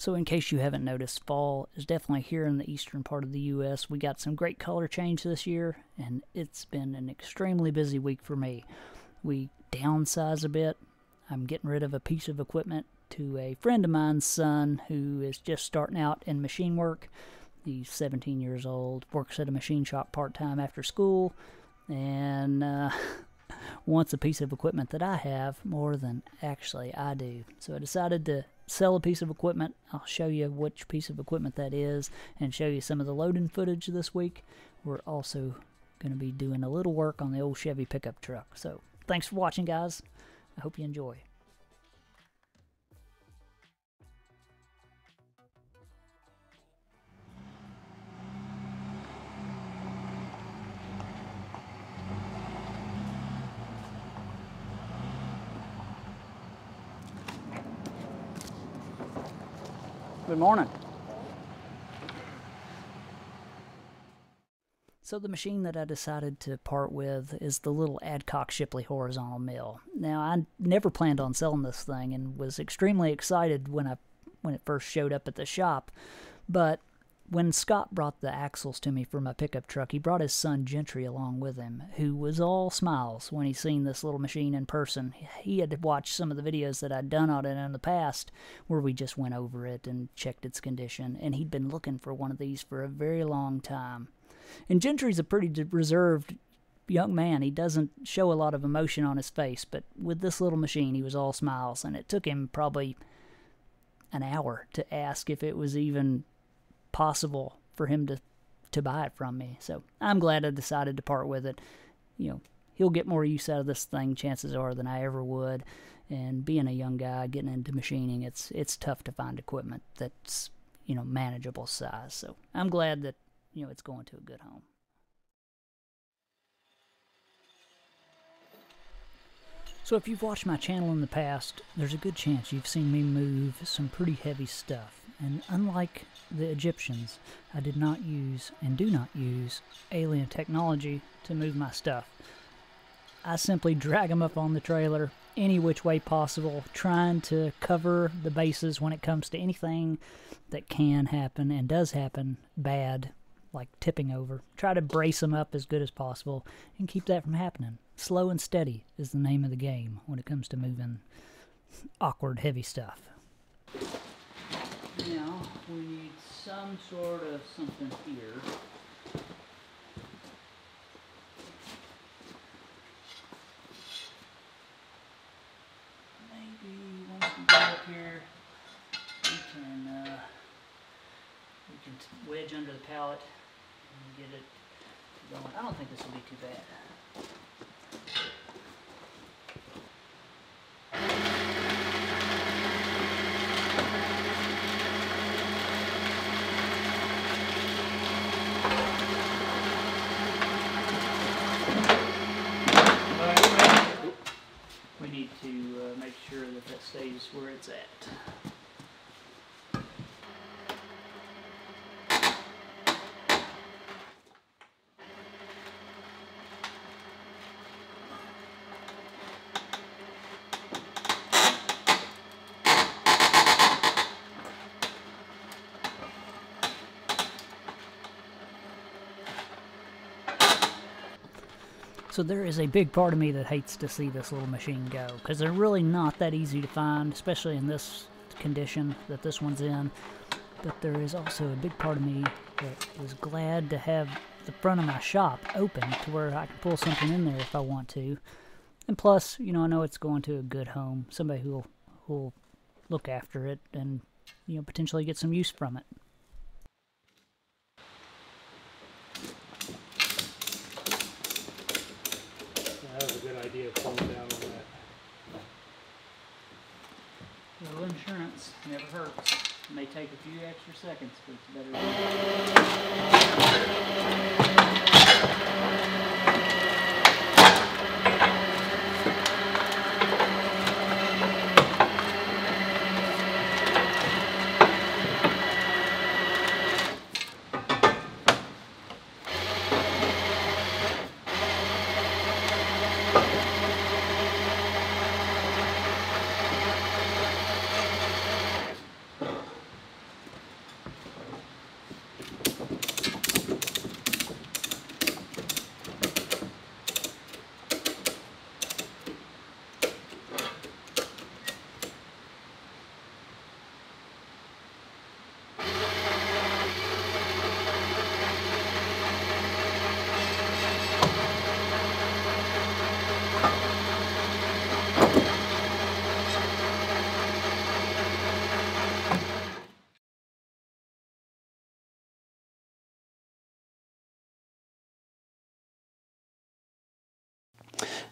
So in case you haven't noticed, fall is definitely here in the eastern part of the U.S. We got some great color change this year, and it's been an extremely busy week for me. We downsize a bit. I'm getting rid of a piece of equipment to a friend of mine's son who is just starting out in machine work. He's 17 years old, works at a machine shop part-time after school, and wants a piece of equipment that I have more than actually I do. So I decided to sell a piece of equipment. I'll show you which piece of equipment that is and show you some of the loading footage this week. We're also going to be doing a little work on the old Chevy pickup truck. So thanks for watching, guys. I hope you enjoy. Good morning. So the machine that I decided to part with is the little Adcock Shipley horizontal mill. Now, I never planned on selling this thing and was extremely excited when it first showed up at the shop. But when Scott brought the axles to me for my pickup truck, he brought his son Gentry along with him, who was all smiles when he seen this little machine in person. He had watched some of the videos that I'd done on it in the past where we just went over it and checked its condition, and he'd been looking for one of these for a very long time. And Gentry's a pretty reserved young man. He doesn't show a lot of emotion on his face, but with this little machine, he was all smiles, and it took him probably an hour to ask if it was even possible for him to buy it from me. So I'm glad I decided to part with it. You know, he'll get more use out of this thing, chances are, than I ever would. And being a young guy getting into machining, it's tough to find equipment that's, you know, manageable size. So I'm glad that, you know, it's going to a good home. So if you've watched my channel in the past, there's a good chance you've seen me move some pretty heavy stuff. And unlike the Egyptians, I did not use and do not use alien technology to move my stuff. I simply drag them up on the trailer any which way possible, trying to cover the bases when it comes to anything that can happen and does happen bad, like tipping over. Try to brace them up as good as possible and keep that from happening. Slow and steady is the name of the game when it comes to moving awkward, heavy stuff. Now, we need some sort of something here. Maybe once we get up here, we can wedge under the pallet and get it going. I don't think this will be too bad. We need to make sure that that stays where it's at. So there is a big part of me that hates to see this little machine go, because they're really not that easy to find, especially in this condition that this one's in. But there is also a big part of me that is glad to have the front of my shop open to where I can pull something in there if I want to. And plus, you know, I know it's going to a good home, somebody who'll look after it and, you know, potentially get some use from it. That was a good idea, pulling down on that. Little insurance never hurts. It may take a few extra seconds, but it's better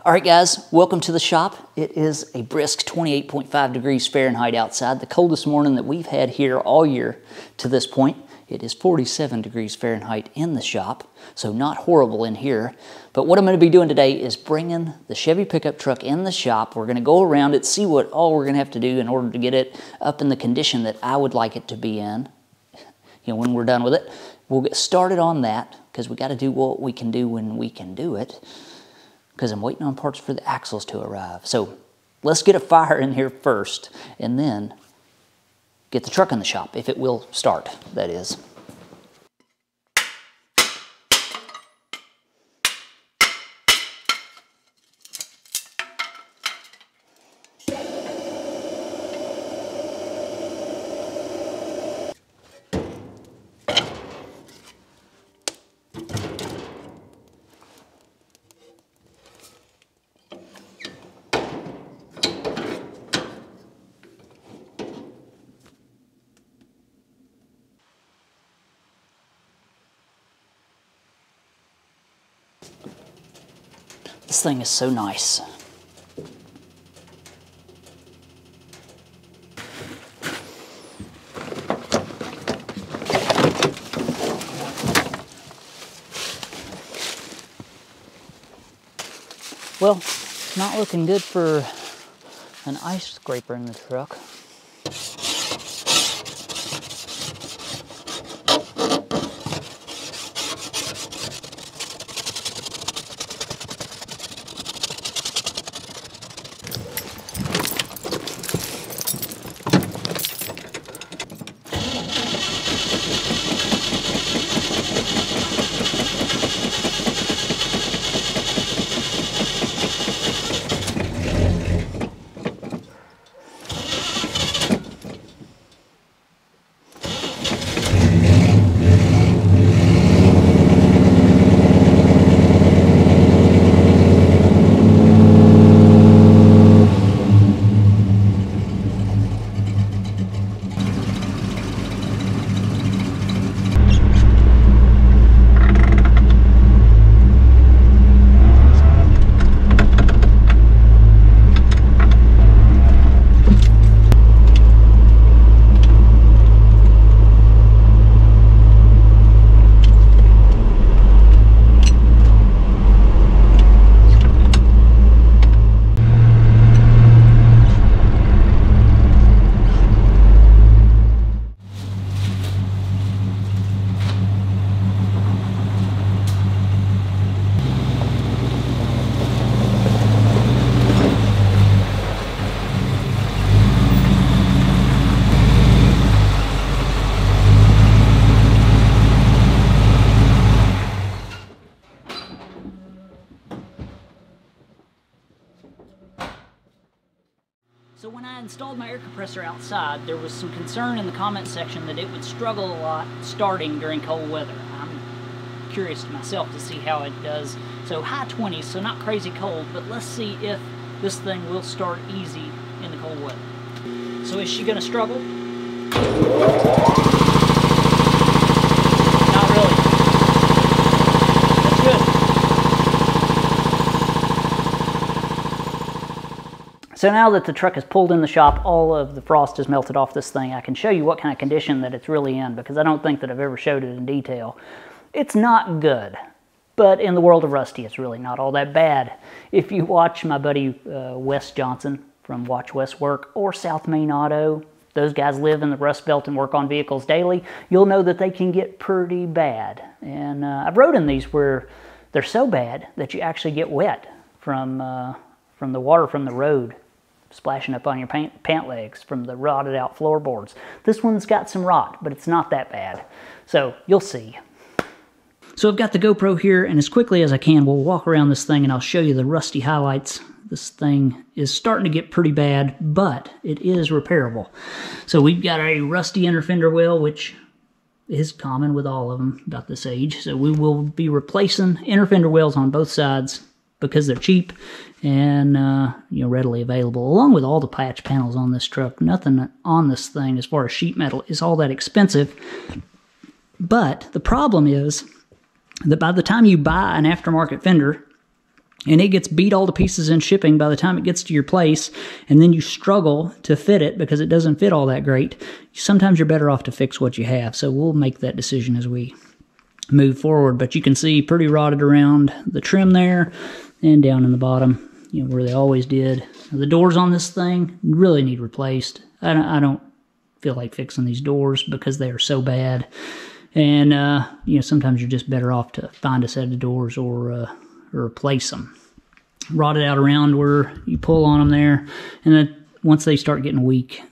All right, guys, welcome to the shop. It is a brisk 28.5 degrees Fahrenheit outside, the coldest morning that we've had here all year to this point. It is 47 degrees Fahrenheit in the shop, so not horrible in here. But what I'm going to be doing today is bringing the Chevy pickup truck in the shop. We're going to go around it, see what all we're going to have to do in order to get it up in the condition that I would like it to be in. You know, when we're done with it, we'll get started on that because we got to do what we can do when we can do it, because I'm waiting on parts for the axles to arrive. So let's get a fire in here first and then get the truck in the shop, if it will start, that is. This thing is so nice. Well, not looking good for an ice scraper in the truck. So when I installed my air compressor outside, there was some concern in the comment section that it would struggle a lot starting during cold weather. I'm curious to myself to see how it does. So high 20s, so not crazy cold, but let's see if this thing will start easy in the cold weather. So is she gonna struggle? Not really. That's good. So now that the truck is pulled in the shop, all of the frost has melted off this thing, I can show you what kind of condition that it's really in, because I don't think that I've ever showed it in detail. It's not good, but in the world of Rusty, it's really not all that bad. If you watch my buddy Wes Johnson from Watch West Work or South Main Auto, those guys live in the Rust Belt and work on vehicles daily, you'll know that they can get pretty bad. And I've rode in these where they're so bad that you actually get wet from the water from the road splashing up on your pant legs from the rotted out floorboards. This one's got some rot, but it's not that bad. So you'll see. So I've got the GoPro here, and as quickly as I can, we'll walk around this thing and I'll show you the rusty highlights. This thing is starting to get pretty bad, but it is repairable. So we've got a rusty inner fender well, which is common with all of them about this age. So we will be replacing inner fender wells on both sides because they're cheap and you know, readily available, along with all the patch panels on this truck. Nothing on this thing as far as sheet metal is all that expensive. But the problem is that by the time you buy an aftermarket fender, and it gets beat all to pieces in shipping by the time it gets to your place, and then you struggle to fit it because it doesn't fit all that great, sometimes you're better off to fix what you have. So we'll make that decision as we move forward. But you can see pretty rotted around the trim there and down in the bottom, you know, where they always did. Now, the doors on this thing really need replaced. I don't feel like fixing these doors because they are so bad. And, you know, sometimes you're just better off to find a set of doors or replace them. Rotted out around where you pull on them there. And then once they start getting weak,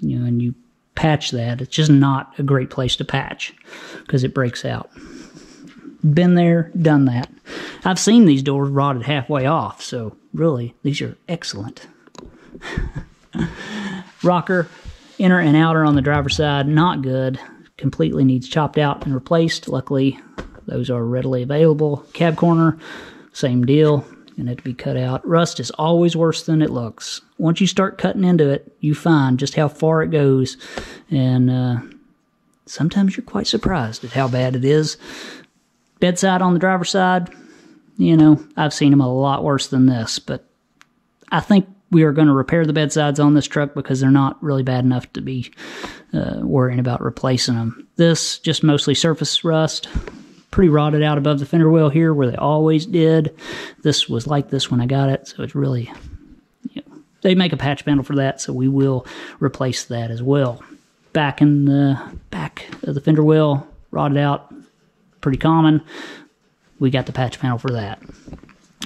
you know, and you patch that, it's just not a great place to patch because it breaks out. Been there, done that. I've seen these doors rotted halfway off, so really, these are excellent. Rocker, inner and outer on the driver's side, not good. Completely needs chopped out and replaced. Luckily, those are readily available. Cab corner, same deal. Gonna have to be cut out. Rust is always worse than it looks. Once you start cutting into it, you find just how far it goes. And sometimes you're quite surprised at how bad it is. Bedside on the driver's side, you know, I've seen them a lot worse than this, but I think we are going to repair the bedsides on this truck because they're not really bad enough to be worrying about replacing them. This, just mostly surface rust, pretty rotted out above the fender well here where they always did. This was like this when I got it, so it's really, you know, they make a patch panel for that, so we will replace that as well. Back in the back of the fender well, rotted out. Pretty common. We got the patch panel for that.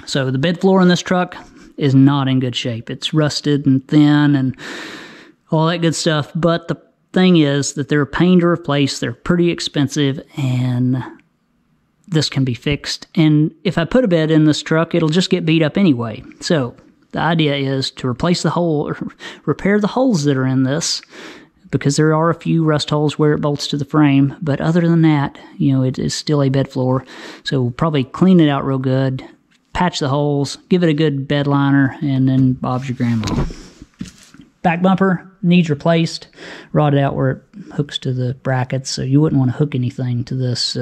So the bed floor in this truck is not in good shape. It's rusted and thin and all that good stuff. But the thing is that they're a pain to replace. They're pretty expensive, and this can be fixed. And if I put a bed in this truck, it'll just get beat up anyway. So the idea is to replace the hole or repair the holes that are in this, because there are a few rust holes where it bolts to the frame. But other than that, you know, it is still a bed floor. So we'll probably clean it out real good, patch the holes, give it a good bed liner, and then Bob's your grandma. Back bumper needs replaced, rotted out where it hooks to the brackets. So you wouldn't want to hook anything to this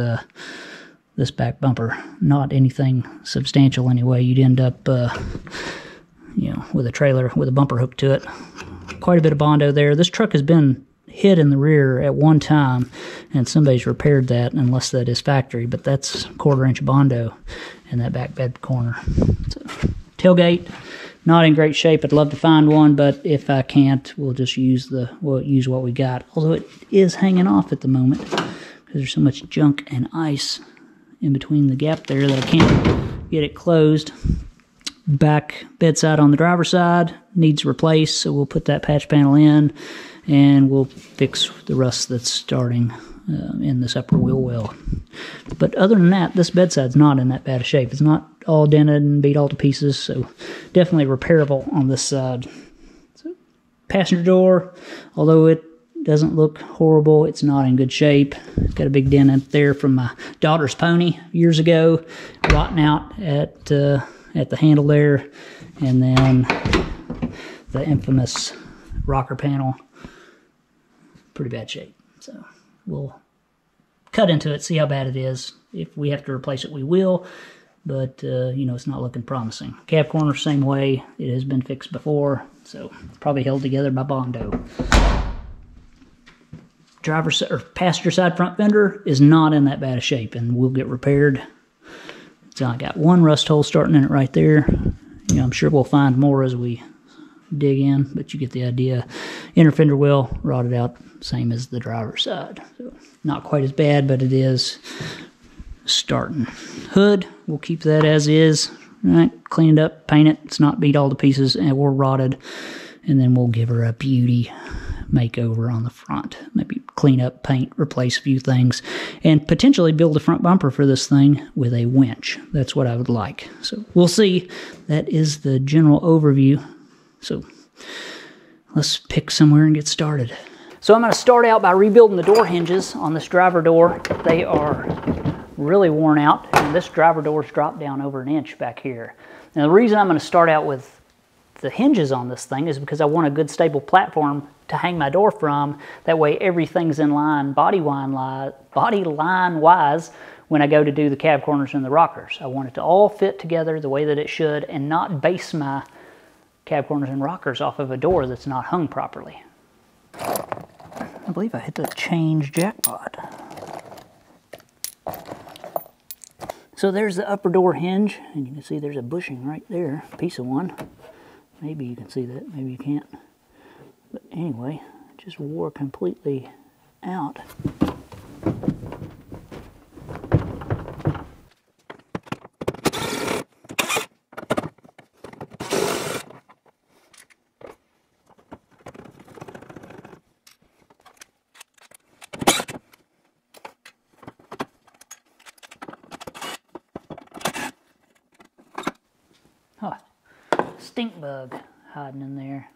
this back bumper. Not anything substantial anyway. You'd end up, you know, with a trailer with a bumper hook to it. Quite a bit of Bondo there. This truck has been hit in the rear at one time, and somebody's repaired that, unless that is factory, but that's 1/4 inch Bondo in that back bed corner. So, tailgate, not in great shape. I'd love to find one, but if I can't, we'll just use we'll use what we got. Although it is hanging off at the moment because there's so much junk and ice in between the gap there that I can't get it closed. Back bedside on the driver's side needs replaced, so we'll put that patch panel in, and we'll fix the rust that's starting in this upper wheel well. But other than that, this bedside's not in that bad of shape. It's not all dented and beat all to pieces, so definitely repairable on this side. So, passenger door, although it doesn't look horrible, it's not in good shape. It's got a big dent up there from my daughter's pony years ago, rotting out at the handle there, and then the infamous rocker panel, pretty bad shape. So we'll cut into it, see how bad it is. If we have to replace it, we will, but you know, it's not looking promising. Cab corner, same way. It has been fixed before, so it's probably held together by Bondo. Driver's or passenger side front fender is not in that bad of shape, and will get repaired. So I got one rust hole starting in it right there. You know, I'm sure we'll find more as we dig in, but you get the idea. Inner fender well rotted out, same as the driver's side. So not quite as bad, but it is starting. Hood, we'll keep that as is. All right, clean it up, paint it. It's not beat all to pieces, and we're rotted. And then we'll give her a beauty makeover on the front. Maybe clean up, paint, replace a few things, and potentially build a front bumper for this thing with a winch. That's what I would like. So we'll see. That is the general overview. So let's pick somewhere and get started. So I'm going to start out by rebuilding the door hinges on this driver door. They are really worn out, and this driver door's dropped down over 1 inch back here. Now the reason I'm going to start out with the hinges on this thing is because I want a good stable platform to hang my door from. That way everything's in line body line wise when I go to do the cab corners and the rockers. I want it to all fit together the way that it should and not base my cab corners and rockers off of a door that's not hung properly. I believe I hit the change jackpot. So there's the upper door hinge, and you can see there's a bushing right there, piece of one. Maybe you can see that, maybe you can't. But anyway, it just wore completely out. Stink bug hiding in there,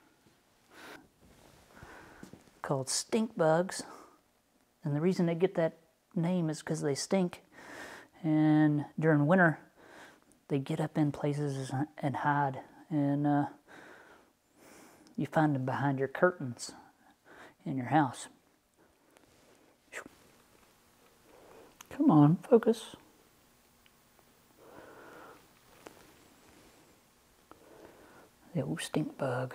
called stink bugs, and the reason they get that name is because they stink, and during winter they get up in places and hide, and you find them behind your curtains in your house. Come on, focus. The old stink bug.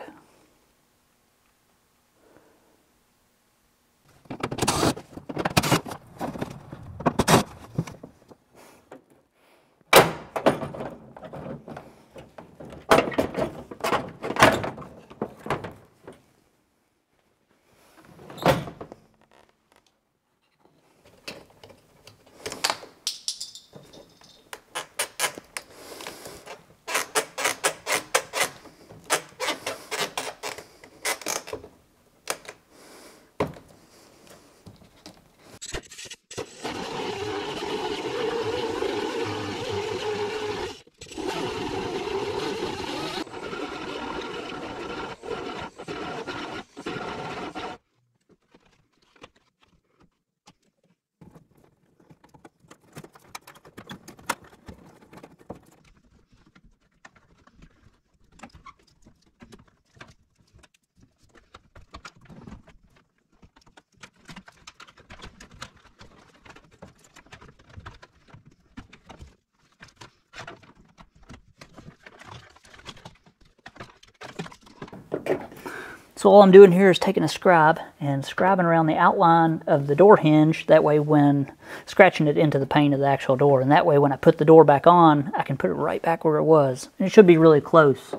So all I'm doing here is taking a scribe and scribing around the outline of the door hinge, that way when scratching it into the paint of the actual door, and that way when I put the door back on, I can put it right back where it was. And it should be really close.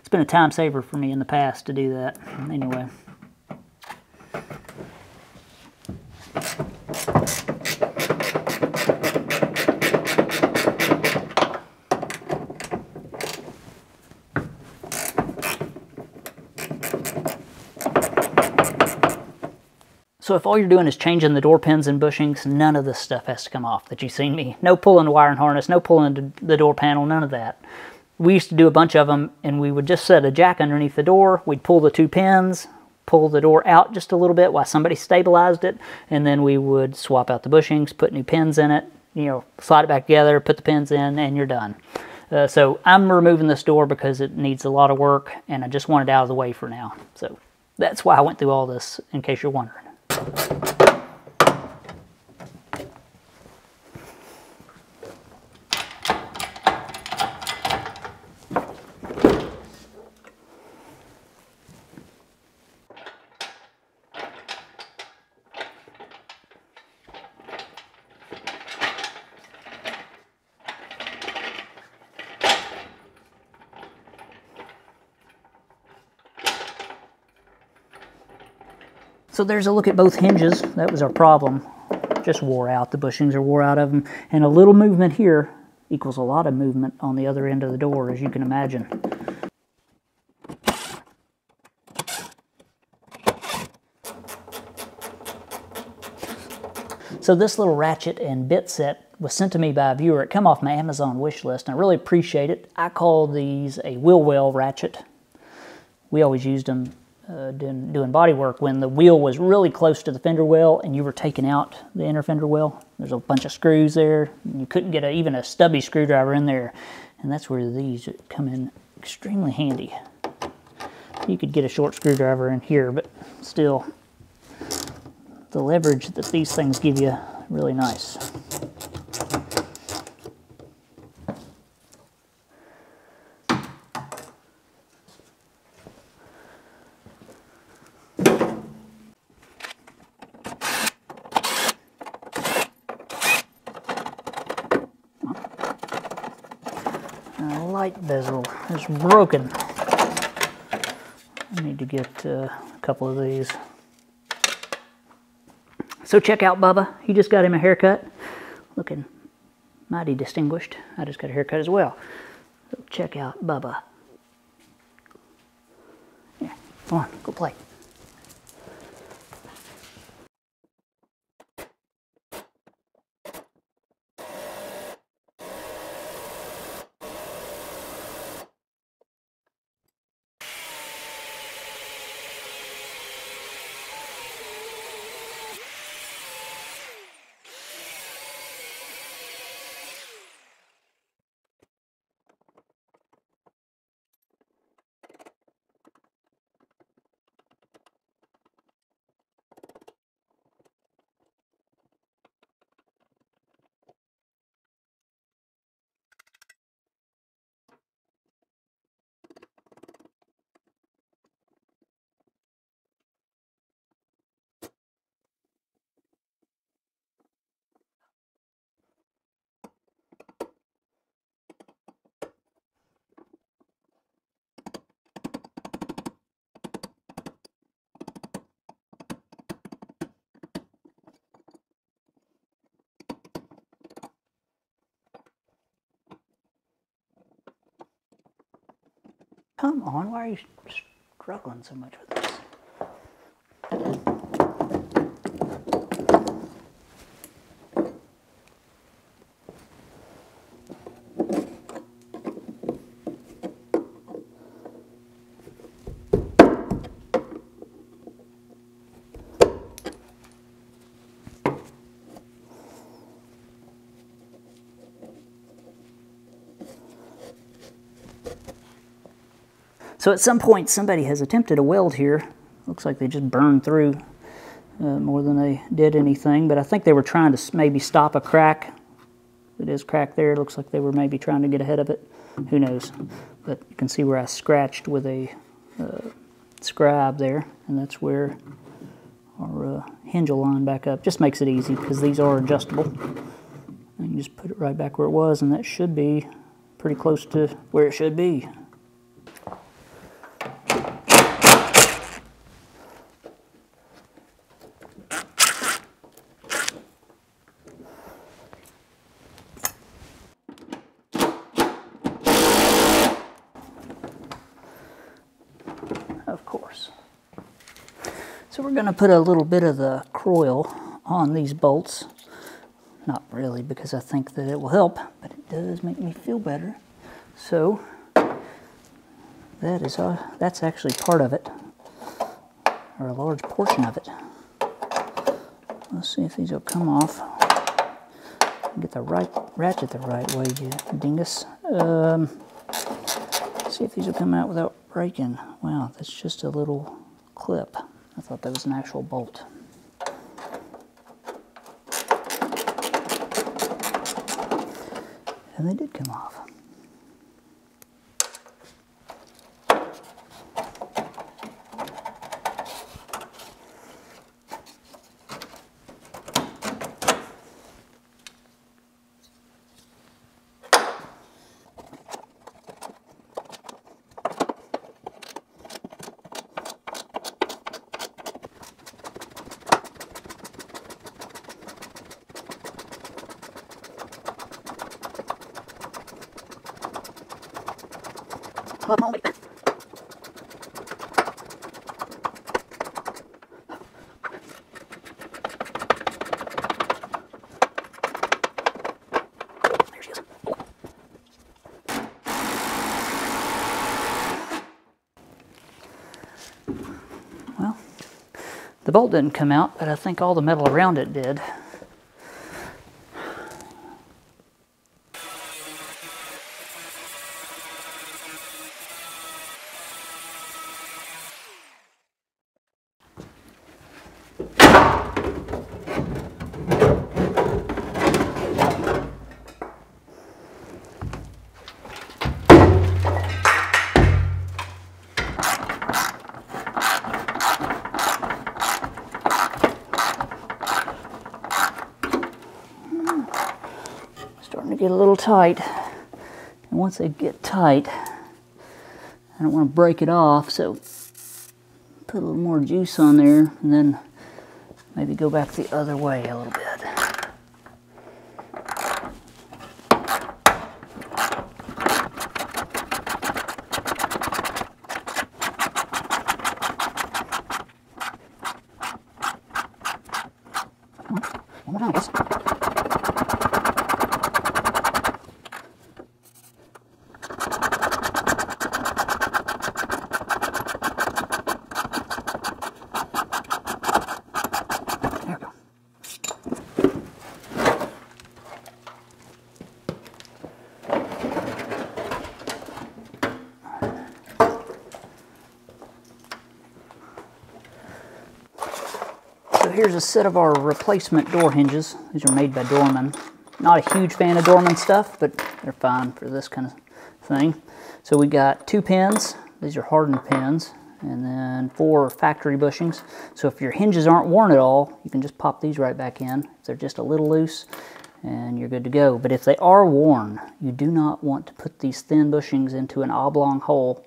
It's been a time saver for me in the past to do that. Anyway. So if all you're doing is changing the door pins and bushings, none of this stuff has to come off that you've seen me. No pulling the wiring harness, no pulling the door panel, none of that. We used to do a bunch of them, and we would just set a jack underneath the door, we'd pull the two pins, pull the door out just a little bit while somebody stabilized it, and then we would swap out the bushings, put new pins in it, you know, slide it back together, put the pins in, and you're done. So I'm removing this door because it needs a lot of work, and I just want it out of the way for now. So that's why I went through all this, in case you're wondering. So there's a look at both hinges. That was our problem. Just wore out. The bushings are wore out of them. And a little movement here equals a lot of movement on the other end of the door, as you can imagine. So this little ratchet and bit set was sent to me by a viewer. It came off my Amazon wish list, and I really appreciate it. I call these a wheel well ratchet. We always used them doing body work when the wheel was really close to the fender well and you were taking out the inner fender well. There's a bunch of screws there, and you couldn't get even a stubby screwdriver in there, and that's where these come in extremely handy. You could get a short screwdriver in here, but still the leverage that these things give you really nice. Light bezel is broken. I need to get a couple of these. So check out Bubba. He just got him a haircut. Looking mighty distinguished. I just got a haircut as well. So check out Bubba. Yeah, come on, go play. Come on, why are you struggling so much with this? So at some point, somebody has attempted a weld here. Looks like they just burned through more than they did anything, but I think they were trying to maybe stop a crack. It is cracked there. It looks like they were maybe trying to get ahead of it. Who knows? But you can see where I scratched with a scribe there, and that's where our hinge will line back up. Just makes it easy because these are adjustable. And you just put it right back where it was, and that should be pretty close to where it should be. So we're going to put a little bit of the croil on these bolts. Not really, because I think that it will help, but it does make me feel better. So that is that's actually part of it, or a large portion of it. Let's see if these will come off. Get the right ratchet the right way, you dingus. See if these will come out without breaking. Wow, that's just a little clip. I thought that was an actual bolt. And they did come off. Well, the bolt didn't come out, but I think all the metal around it did. to get a little tight. And once they get tight, I don't want to break it off, so put a little more juice on there and then maybe go back the other way a little bit. Here's a set of our replacement door hinges. These are made by Dorman. Not a huge fan of Dorman stuff, but they're fine for this kind of thing. So we got 2 pins. These are hardened pins. And then 4 factory bushings. So if your hinges aren't worn at all, you can just pop these right back in. If they're just a little loose, and you're good to go. But if they are worn, you do not want to put these thin bushings into an oblong hole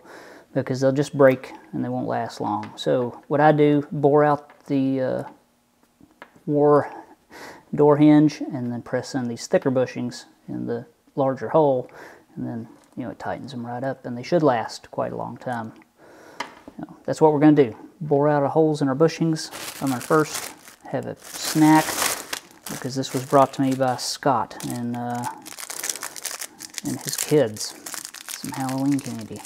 because they'll just break and they won't last long. So what I do, bore out the wore door hinge and then press in these thicker bushings in the larger hole, and then it tightens them right up, and they should last quite a long time. That's what we're going to do. Bore out our holes in our bushings. I'm going to first have a snack because this was brought to me by Scott and his kids. Some Halloween candy.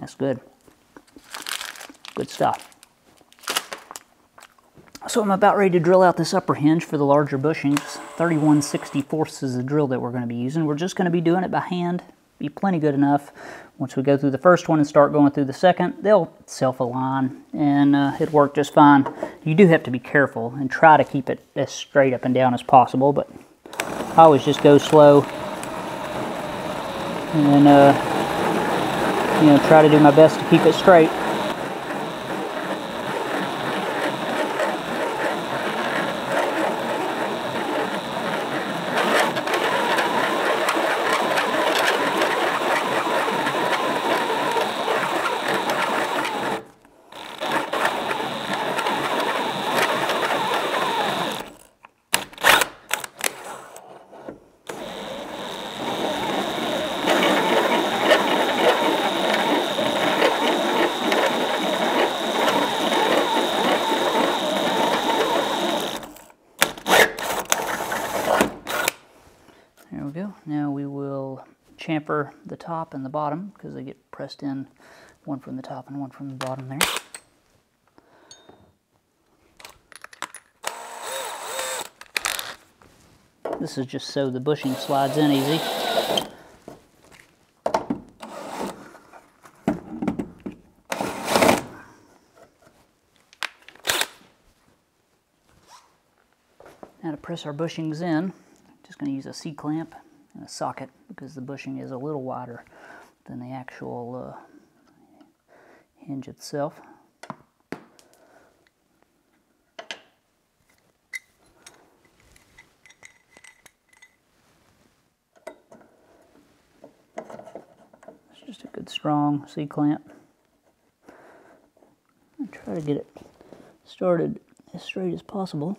That's good. Good stuff. So I'm about ready to drill out this upper hinge for the larger bushings. 31/64 is the drill that we're going to be using. We're just going to be doing it by hand. Be plenty good enough. Once we go through the first one and start going through the second, they'll self-align and it'll work just fine. You do have to be careful and try to keep it as straight up and down as possible, but I always just go slow and try to do my best to keep it straight. Chamfer the top and the bottom because they get pressed in, one from the top and one from the bottom there. This is just so the bushing slides in easy. Now to press our bushings in, I'm just going to use a C-clamp. A socket because the bushing is a little wider than the actual hinge itself. It's just a good strong C-clamp. I try to get it started as straight as possible.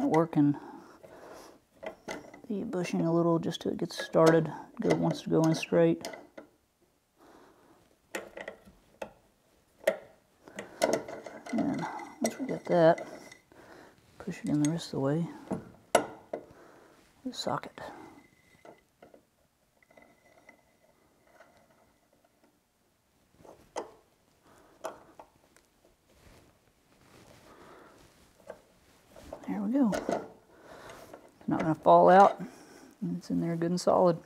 Working the bushing a little just till it gets started. It wants to go in straight. And once we get that, push it in the rest of the way with the socket. There we go. It's not going to fall out. It's in there good and solid.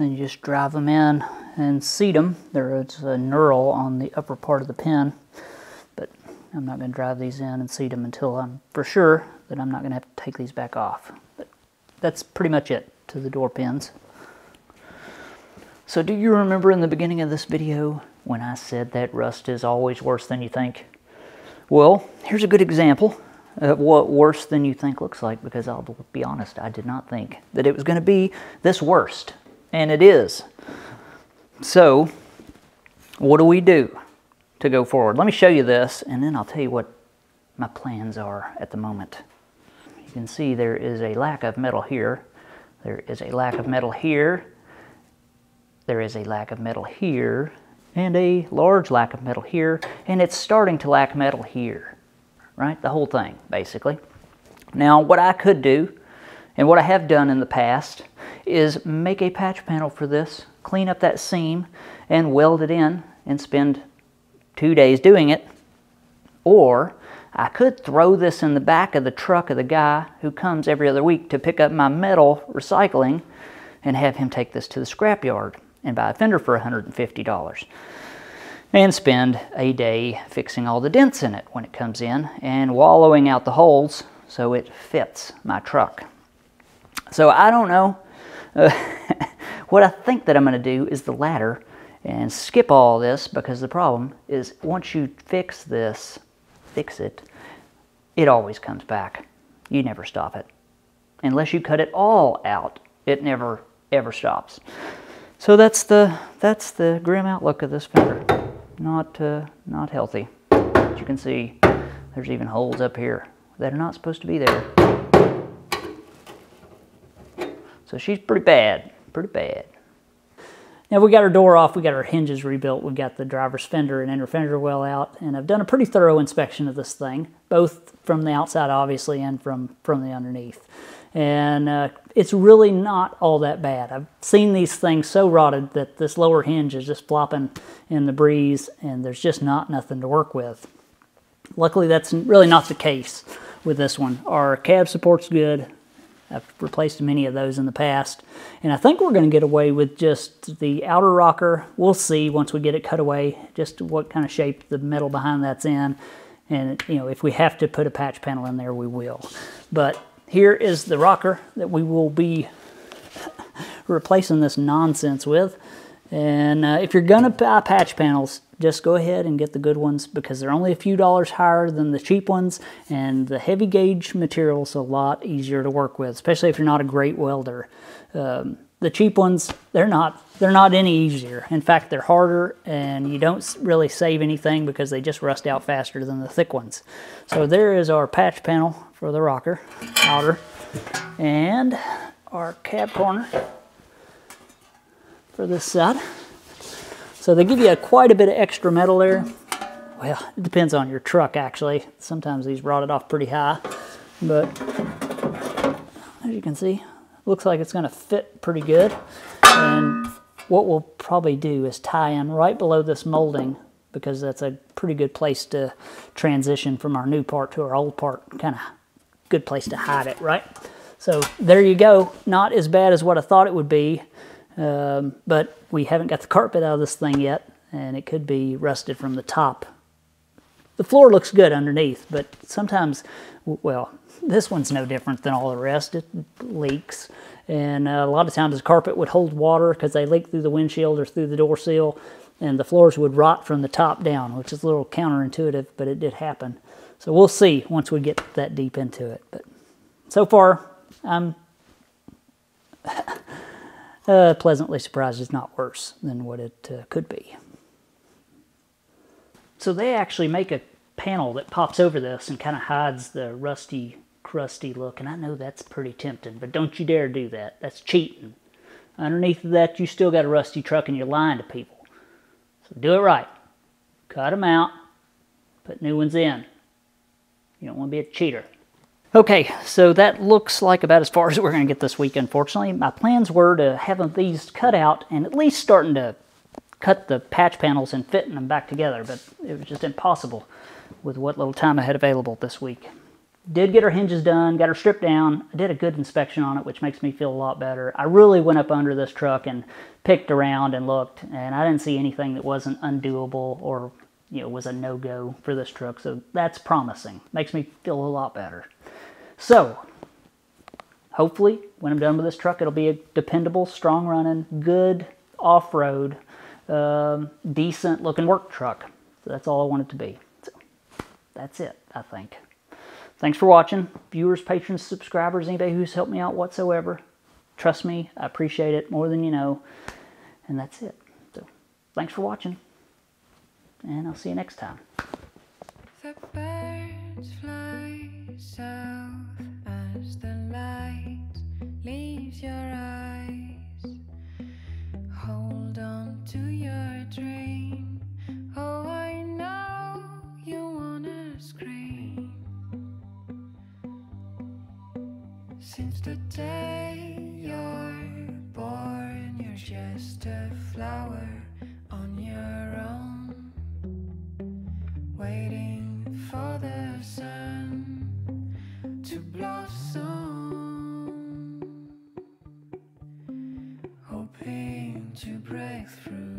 Then you just drive them in and seat them. There's a knurl on the upper part of the pin, but I'm not going to drive these in and seat them until I'm for sure that I'm not going to have to take these back off. But that's pretty much it to the door pins. So do you remember in the beginning of this video when I said that rust is always worse than you think? Well, here's a good example of what worse than you think looks like, because I'll be honest, I did not think that it was going to be this worst. And it is. So what do we do to go forward? Let me show you this, and then I'll tell you what my plans are at the moment. You can see there is a lack of metal here. There is a lack of metal here. There is a lack of metal here, and a large lack of metal here, and it's starting to lack metal here, right? The whole thing, basically. Now, what I could do, and what I have done in the past, is make a patch panel for this, clean up that seam, and weld it in, and spend 2 days doing it. Or I could throw this in the back of the truck of the guy who comes every other week to pick up my metal recycling, and have him take this to the scrapyard and buy a fender for $150 and spend a day fixing all the dents in it when it comes in and wallowing out the holes so it fits my truck. So I don't know. What I think that I'm going to do is the latter and skip all this, because the problem is once you fix this, it always comes back. You never stop it. Unless you cut it all out, it never ever stops. So that's the grim outlook of this fender. Not healthy. As you can see, there's even holes up here that are not supposed to be there. So she's pretty bad, pretty bad. Now we got her door off, we got her hinges rebuilt, we got the driver's fender and inner fender well out, and I've done a pretty thorough inspection of this thing, both from the outside obviously and from the underneath. And it's really not all that bad. I've seen these things so rotted that this lower hinge is just flopping in the breeze and there's just not nothing to work with. Luckily, that's really not the case with this one. Our cab support's good. I've replaced many of those in the past. And I think we're going to get away with just the outer rocker. We'll see once we get it cut away just what kind of shape the metal behind that's in. And, you know, if we have to put a patch panel in there, we will. But here is the rocker that we will be replacing this nonsense with. And if you're going to buy patch panels, just go ahead and get the good ones, because they're only a few dollars higher than the cheap ones, and the heavy gauge material is a lot easier to work with, especially if you're not a great welder. The cheap ones, they're not any easier. In fact, they're harder, and you don't really save anything because they just rust out faster than the thick ones. So there is our patch panel for the rocker outer, and our cab corner for this side. So they give you quite a bit of extra metal there. Well, it depends on your truck, actually. Sometimes these rotted off pretty high, but as you can see, looks like it's going to fit pretty good. And what we'll probably do is tie in right below this molding, because that's a pretty good place to transition from our new part to our old part. Kind of good place to hide it, right? So there you go. Not as bad as what I thought it would be, but we haven't got the carpet out of this thing yet, and it could be rusted from the top. The floor looks good underneath, but sometimes, well, this one's no different than all the rest. It leaks, and a lot of times the carpet would hold water because they leak through the windshield or through the door seal, and the floors would rot from the top down, which is a little counterintuitive, but it did happen. So we'll see once we get that deep into it. But so far, I'm pleasantly surprised it's not worse than what it could be. So they actually make a panel that pops over this and kind of hides the rusty, crusty look, and I know that's pretty tempting, but don't you dare do that. That's cheating. Underneath of that, you still got a rusty truck and you're lying to people. Do it right. Cut them out, put new ones in. You don't want to be a cheater. Okay, so that looks like about as far as we're going to get this week, unfortunately. My plans were to have these cut out and at least starting to cut the patch panels and fitting them back together, but it was just impossible with what little time I had available this week. Did get her hinges done, got her stripped down. I did a good inspection on it, which makes me feel a lot better. I really went up under this truck and picked around and looked, and I didn't see anything that wasn't undoable or, you know, was a no-go for this truck. So that's promising. Makes me feel a lot better. So hopefully when I'm done with this truck, it'll be a dependable, strong running, good off-road, decent looking work truck. So that's all I want it to be. So that's it, I think. Thanks for watching. Viewers, patrons, subscribers, anybody who's helped me out whatsoever. Trust me, I appreciate it more than you know. And that's it. So thanks for watching. And I'll see you next time. The birds fly south as the light leaves your eyes. Hold on to your dream. Oh, I know you wanna scream. Since the day you're born, you're just a flower on your own. Waiting for the sun to blossom, hoping to break through.